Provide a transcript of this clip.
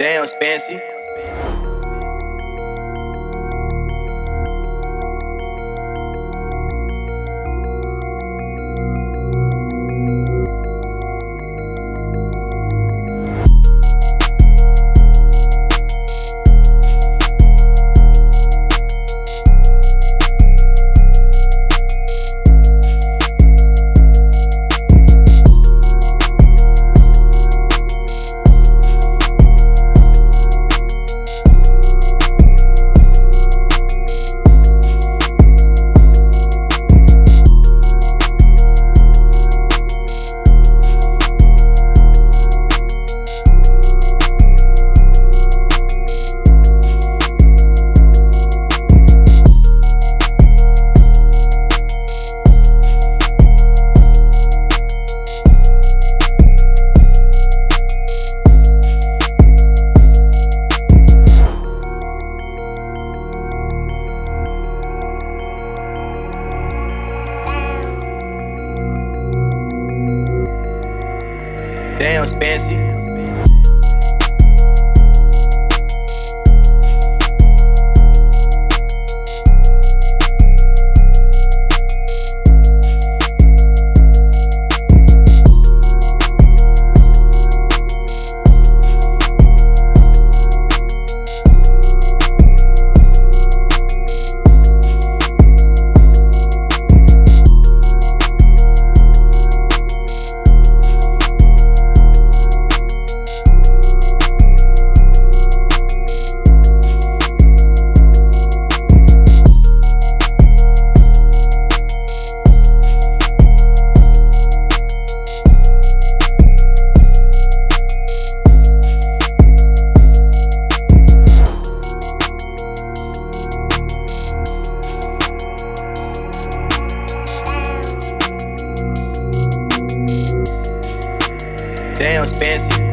Damn, Spancy. Damn, Spancy. Damn, Spancy.